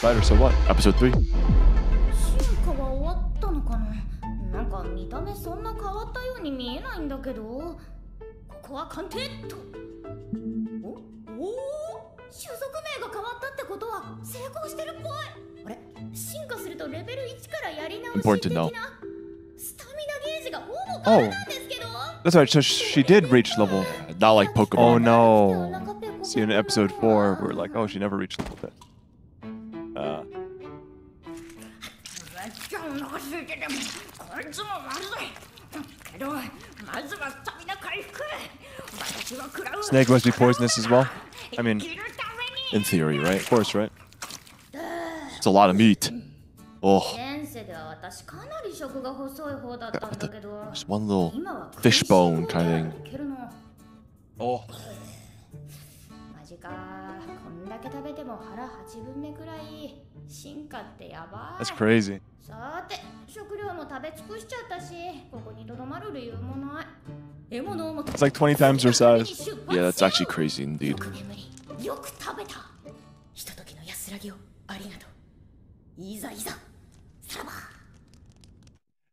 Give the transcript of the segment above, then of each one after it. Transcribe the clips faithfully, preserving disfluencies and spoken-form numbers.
spider, so what? Episode three. Important to know. Oh, that's right. So she did reach level. Not like Pokemon. Oh no. See in episode four, we're like, oh, she never reached level ten. Uh. Snake must be poisonous as well. I mean, in theory, right? Of course, right? It's a lot of meat. Oh. There's one little fishbone kind of thing. Oh. That's crazy. It's like twenty times her size. Yeah, that's actually crazy indeed.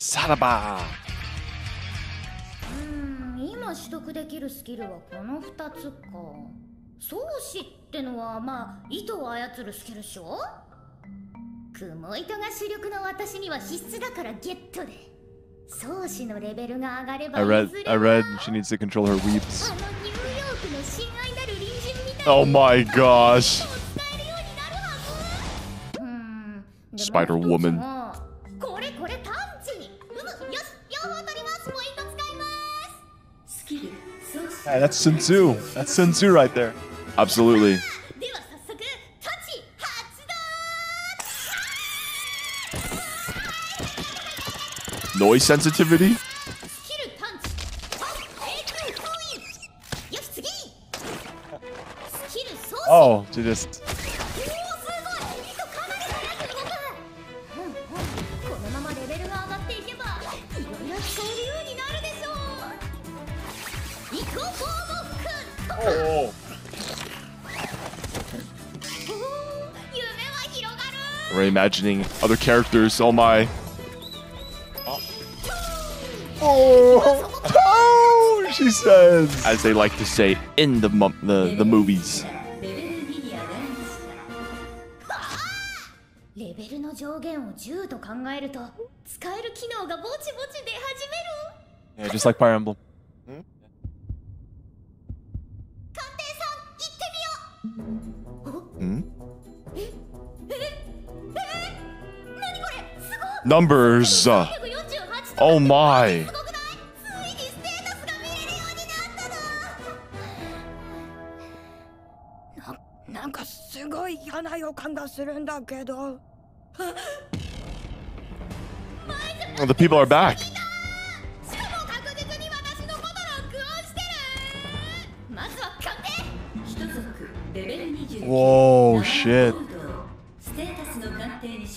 Saraba. I read, I read she needs to control her weeps. Oh my gosh. Spider-Woman. Hey, that's Sun Tzu. That's Sun Tzu right there. Absolutely. Noise sensitivity? Oh, she just... Oh. We're imagining other characters. Oh my. Oh. Oh. Oh, she says. As they like to say in the the, the movies. Yeah, just like Fire Emblem. Hmm? Hmm? Numbers. Oh my. Oh, the people are back. Whoa, shit.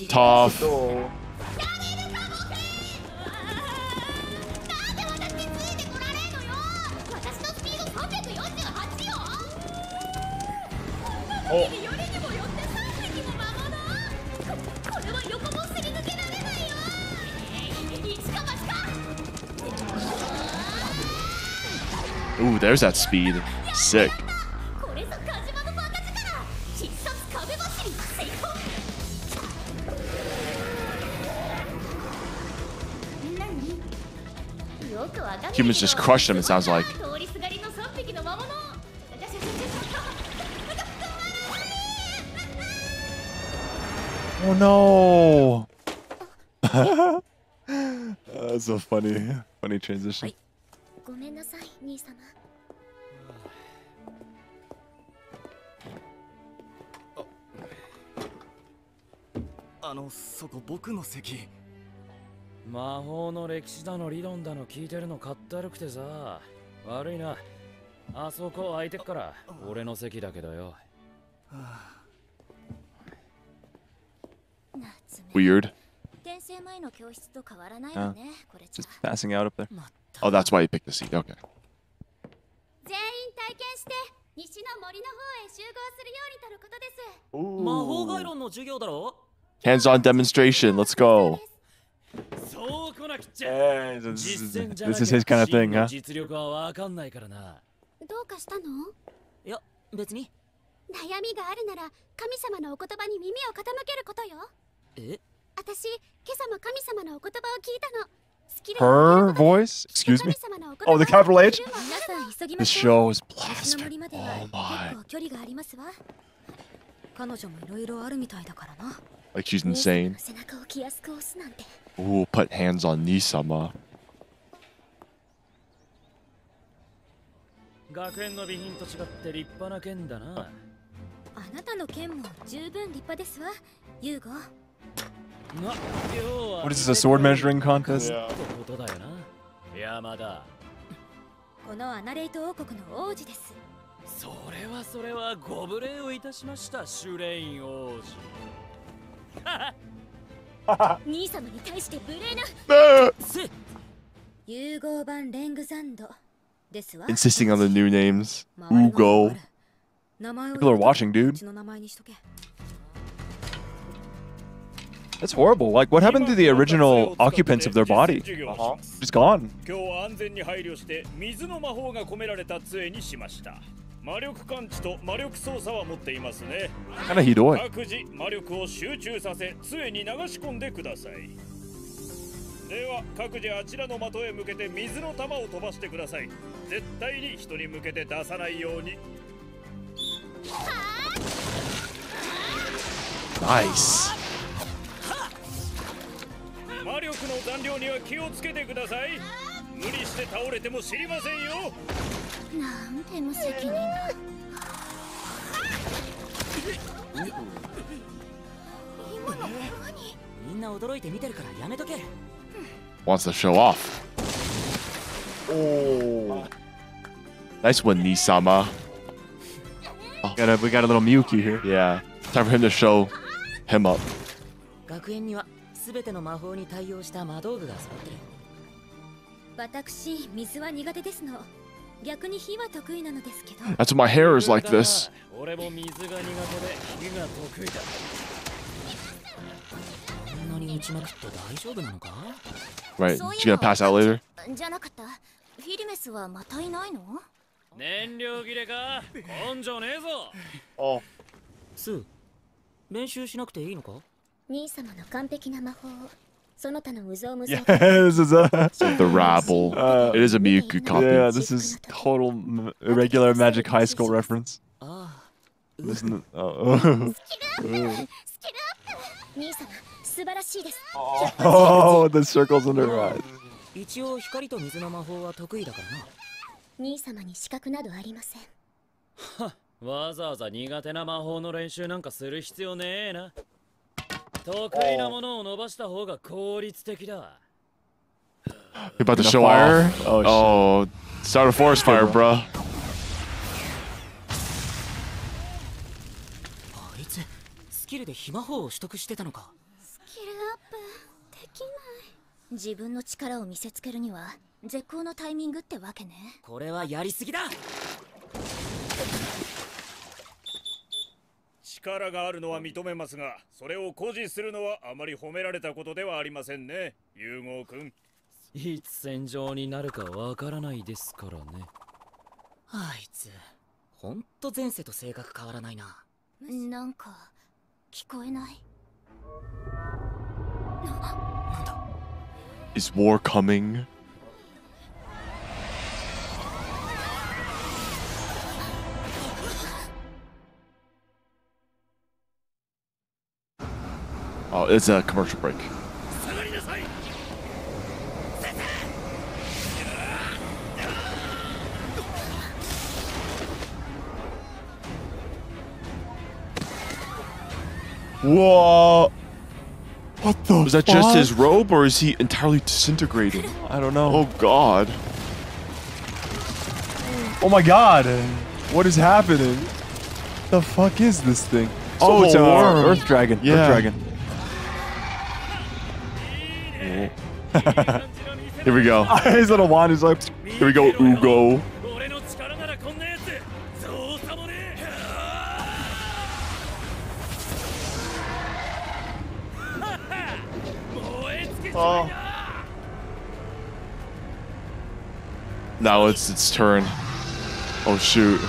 Tough. Oh. Ooh, there's that speed. Sick. Humans just crush them, it sounds like. Oh no! That's a funny, funny transition. Weird. Uh, just passing out up there. Oh, that's why you picked the seat. Okay. Ooh. Hands-on demonstration. Let's go. Hey, this, is, this is his kind of thing, huh? Her voice? Excuse me? Oh, the capital H? This show is blasphemy. Oh my. Like she's insane. Ooh, put hands on Nisama. What is this, a sword measuring contest? Yeah. Insisting on the new names. Ugo. People are watching, dude. That's horrible. Like, what happened to the original occupants of their body? Uh-huh. Just gone. Kind of hidoi. Nice. Wants to show off. Oh, nice one, Nisama. Oh. We, got a, we got a little Miyuki here. Yeah, time for him to show him up. That's why my hair is like this. Right, she's gonna pass out later. Oh. Yeah, this is a the rabble. Uh, it is a Miyuki copy. Yeah, this is total Irregular Magic High School reference. Listen. Oh. Oh, the circles under her eyes. Oh. You're about to show fire? Oh, oh, start a forest fire, bro. Is war coming? Oh, it's a commercial break. Whoa! What the? Was that fuck? Just his robe, or is he entirely disintegrated? I don't know. Oh God! Oh my God! What is happening? The fuck is this thing? Oh, oh it's an Earth Dragon. Yeah. Earth Dragon. Here we go. His little wand is like, here we go, Ugo. Oh. Now it's its turn. Oh shoot.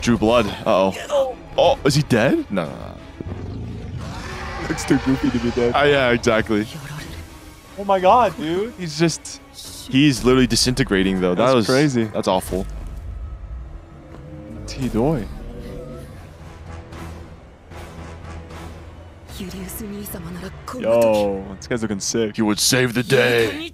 Drew blood. Uh oh. Oh, is he dead? No, no, no. Looks too goofy to be dead. Oh, yeah, exactly. Oh my god, dude. He's just. He's literally disintegrating, though. That was crazy. That's awful. Tidoi. Yo, this guy's looking sick. He would save the day.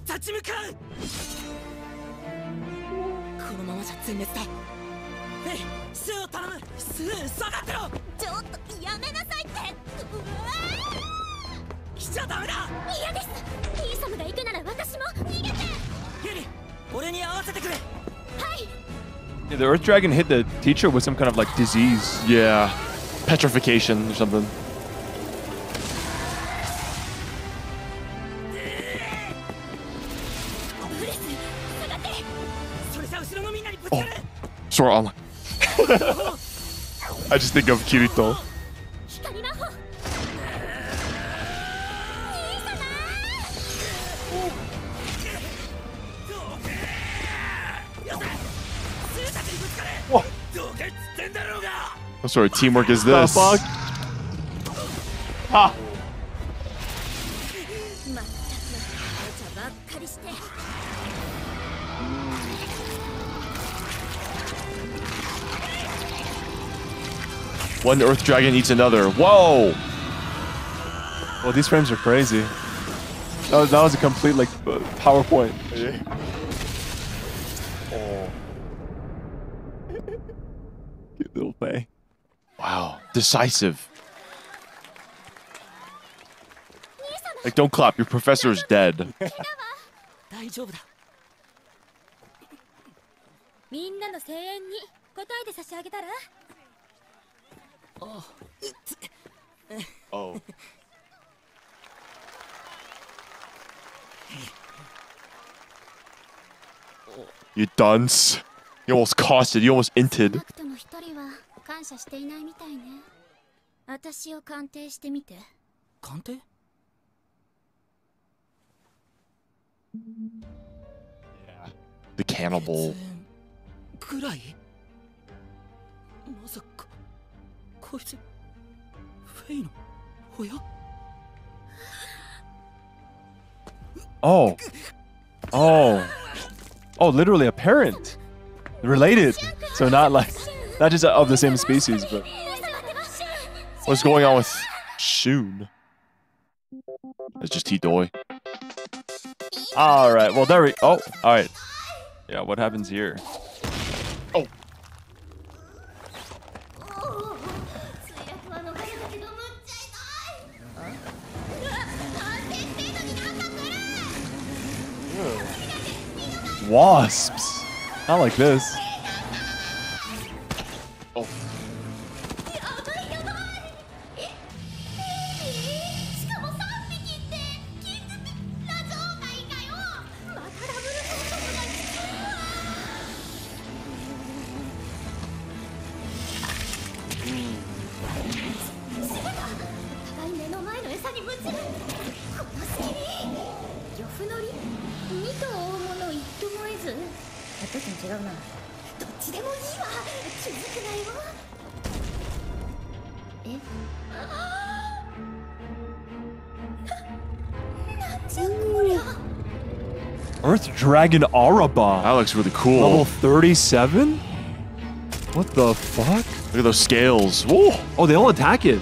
Yeah, the Earth Dragon hit the teacher with some kind of like disease. Yeah, petrification or something. Oh, Sora Online. I just think of Kirito. What? What sort of teamwork is this? Oh, fuck. Ah. One Earth Dragon eats another. Whoa! Well, these frames are crazy. That was, that was a complete like uh, PowerPoint. Yeah. Oh. Cute little play. Wow, decisive. Like, don't clap. Your professor is dead. Oh. You dunce. You almost costed. You almost inted. Yeah. The cannibal. Oh. Oh. Oh, literally a parent. Related. So not like, not just of the same species, but. What's going on with Shun? That's just Tidoi. Alright, well there we, oh, alright. Yeah, what happens here? Oh. Wasps. Not like this. Oh. Earth Dragon Araba. That looks really cool. Level thirty-seven? What the fuck? Look at those scales. Woo. Oh, they all attack it.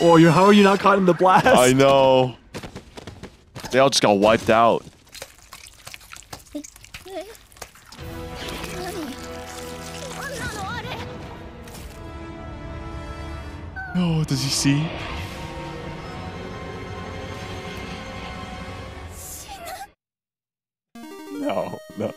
Oh, you're, how are you not caught in the blast? I know. They all just got wiped out. Oh, does he see? No, no.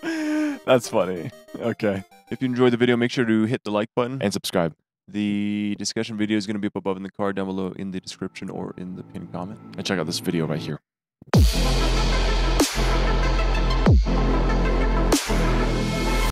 That's funny. Okay. If you enjoyed the video, make sure to hit the like button. And subscribe. The discussion video is going to be up above in the card, down below in the description, or in the pinned comment. And check out this video right here.